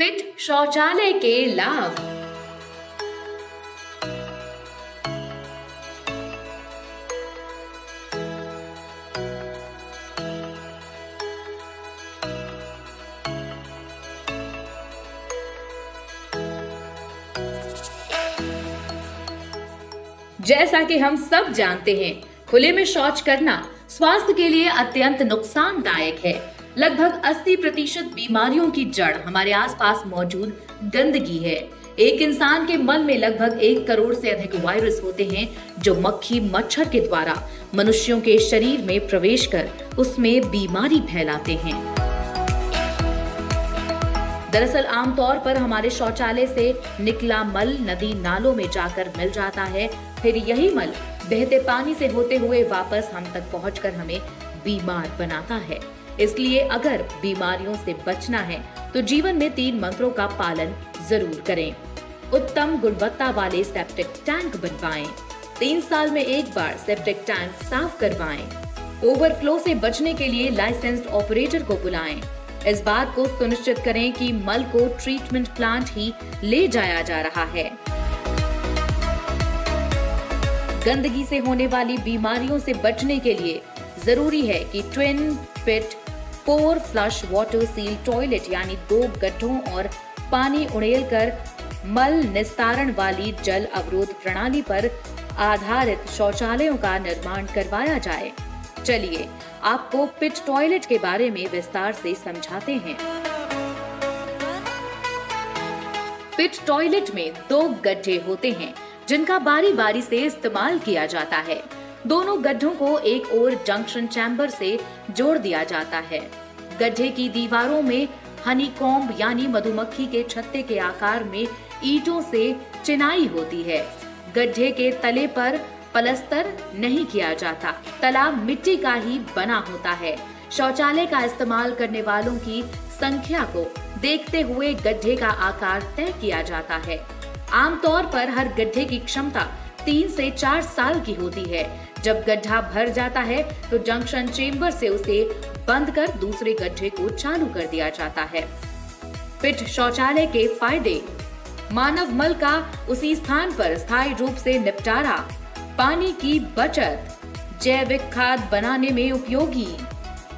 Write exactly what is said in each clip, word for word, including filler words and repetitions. With शौचालय के लाभ। जैसा कि हम सब जानते हैं, खुले में शौच करना स्वास्थ्य के लिए अत्यंत नुकसानदायक है। लगभग अस्सी प्रतिशत बीमारियों की जड़ हमारे आसपास मौजूद गंदगी है। एक इंसान के मन में लगभग एक करोड़ से अधिक वायरस होते हैं, जो मक्खी मच्छर के द्वारा मनुष्यों के शरीर में प्रवेश कर उसमें बीमारी फैलाते हैं। दरअसल आमतौर पर हमारे शौचालय से निकला मल नदी नालों में जाकर मिल जाता है, फिर यही मल बहते पानी से होते हुए वापस हम तक पहुंचकर हमें बीमार बनाता है। इसलिए अगर बीमारियों से बचना है तो जीवन में तीन मंत्रों का पालन जरूर करें। उत्तम गुणवत्ता वाले सेप्टिक टैंक बनवाएं, तीन साल में एक बार सेप्टिक टैंक साफ करवाएं, ओवरफ्लो से बचने के लिए लाइसेंस्ड ऑपरेटर को बुलाएं। इस बात को सुनिश्चित करें कि मल को ट्रीटमेंट प्लांट ही ले जाया जा रहा है। गंदगी से होने वाली बीमारियों से बचने के लिए जरूरी है कि twin pit pour flush water seal toilet यानी दो गड्ढों और पानी उड़ेलकर मल निस्तारण वाली जल अवरोध प्रणाली पर आधारित शौचालयों का निर्माण करवाया जाए। चलिए आपको पिट टॉयलेट के बारे में विस्तार से समझाते हैं। पिट टॉयलेट में दो गड्ढे होते हैं जिनका बारी बारी से इस्तेमाल किया जाता है। दोनों गड्ढों को एक और जंक्शन चैम्बर से जोड़ दिया जाता है। गड्ढे की दीवारों में हनीकॉम्ब यानी मधुमक्खी के छत्ते के आकार में ईंटों से चिनाई होती है। गड्ढे के तले पर पलस्तर नहीं किया जाता, तला मिट्टी का ही बना होता है। शौचालय का इस्तेमाल करने वालों की संख्या को देखते हुए गड्ढे का आकार तय किया जाता है। आमतौर पर हर गड्ढे की क्षमता तीन से चार साल की होती है। जब गड्ढा भर जाता है तो जंक्शन चेम्बर से उसे बंद कर दूसरे गड्ढे को चालू कर दिया जाता है। पिट शौचालय के फायदे: मानव मल का उसी स्थान पर स्थायी रूप से निपटारा, पानी की बचत, जैविक खाद बनाने में उपयोगी,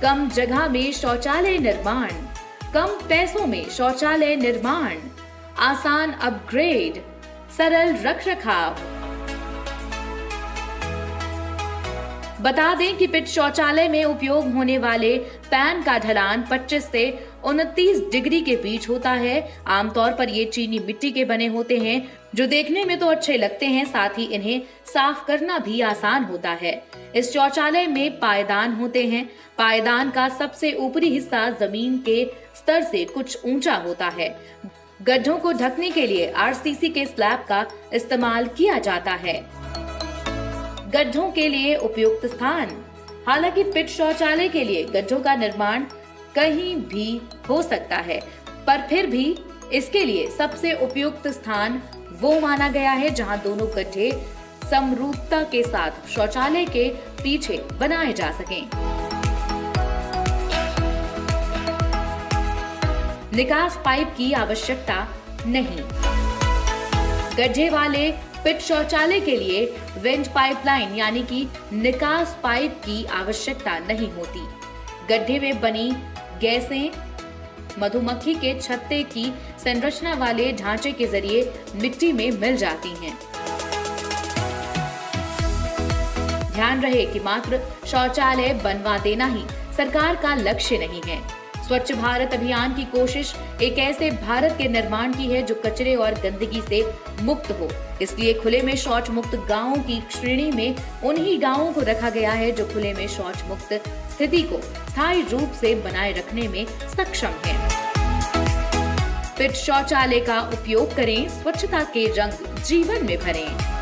कम जगह में शौचालय निर्माण, कम पैसों में शौचालय निर्माण, आसान अपग्रेड, सरल रखरखाव। बता दें कि पिट शौचालय में उपयोग होने वाले पैन का ढलान पच्चीस से उनतीस डिग्री के बीच होता है। आमतौर पर ये चीनी मिट्टी के बने होते हैं, जो देखने में तो अच्छे लगते हैं, साथ ही इन्हें साफ करना भी आसान होता है। इस शौचालय में पायदान होते हैं। पायदान का सबसे ऊपरी हिस्सा जमीन के स्तर से कुछ ऊंचा होता है। गड्ढों को ढकने के लिए आरसीसी के स्लैब का इस्तेमाल किया जाता है। गड्ढों के लिए उपयुक्त स्थान: हालांकि पिट शौचालय के लिए गड्ढों का निर्माण कहीं भी हो सकता है, पर फिर भी इसके लिए सबसे उपयुक्त स्थान वो माना गया है जहां दोनों गड्ढे समरूपता के साथ शौचालय के पीछे बनाए जा सकें। निकास पाइप की आवश्यकता नहीं। गड्ढे वाले पिट शौचालय के लिए वेंट पाइपलाइन यानी कि निकास पाइप की आवश्यकता नहीं होती। गड्ढे में बनी गैसें मधुमक्खी के छत्ते की संरचना वाले ढांचे के जरिए मिट्टी में मिल जाती हैं। ध्यान रहे कि मात्र शौचालय बनवा देना ही सरकार का लक्ष्य नहीं है। स्वच्छ भारत अभियान की कोशिश एक ऐसे भारत के निर्माण की है जो कचरे और गंदगी से मुक्त हो। इसलिए खुले में शौच मुक्त गांवों की श्रेणी में उन्हीं गांवों को रखा गया है जो खुले में शौच मुक्त स्थिति को स्थायी रूप से बनाए रखने में सक्षम है। पिट शौचालय का उपयोग करें, स्वच्छता के रंग जीवन में भरें।